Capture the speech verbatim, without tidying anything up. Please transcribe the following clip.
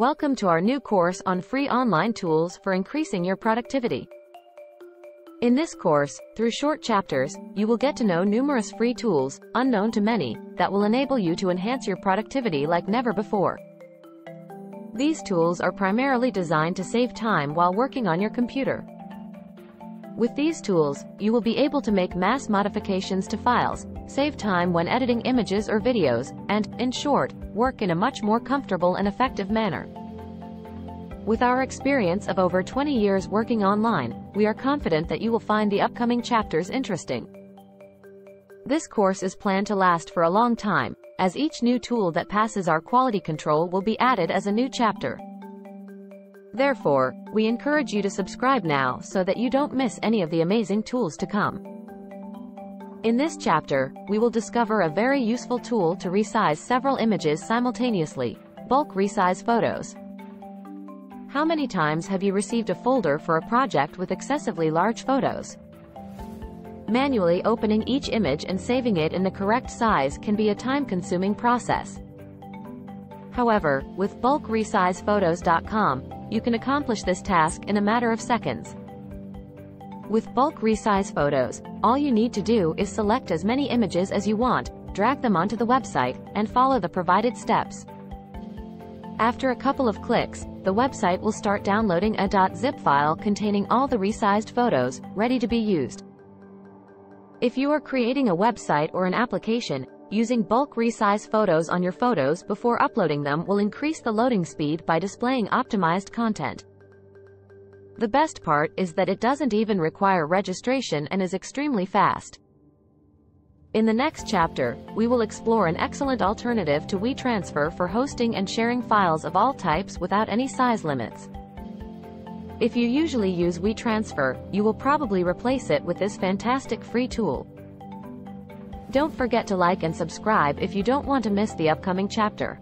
Welcome to our new course on free online tools for increasing your productivity. In this course, through short chapters, you will get to know numerous free tools, unknown to many, that will enable you to enhance your productivity like never before. These tools are primarily designed to save time while working on your computer. With these tools, you will be able to make mass modifications to files, save time when editing images or videos, and, in short, work in a much more comfortable and effective manner. With our experience of over twenty years working online, we are confident that you will find the upcoming chapters interesting. This course is planned to last for a long time, as each new tool that passes our quality control will be added as a new chapter. Therefore, we encourage you to subscribe now so that you don't miss any of the amazing tools to come. In this chapter, we will discover a very useful tool to resize several images simultaneously, bulk resize photos. How many times have you received a folder for a project with excessively large photos? Manually opening each image and saving it in the correct size can be a time-consuming process. However, with bulk resize photos dot com, you can accomplish this task in a matter of seconds. With Bulk Resize Photos, all you need to do is select as many images as you want, drag them onto the website, and follow the provided steps. After a couple of clicks, the website will start downloading a .zip file containing all the resized photos, ready to be used. If you are creating a website or an application, using bulk resize photos on your photos before uploading them will increase the loading speed by displaying optimized content. The best part is that it doesn't even require registration and is extremely fast. In the next chapter, we will explore an excellent alternative to WeTransfer for hosting and sharing files of all types without any size limits. If you usually use WeTransfer, you will probably replace it with this fantastic free tool. Don't forget to like and subscribe if you don't want to miss the upcoming chapter.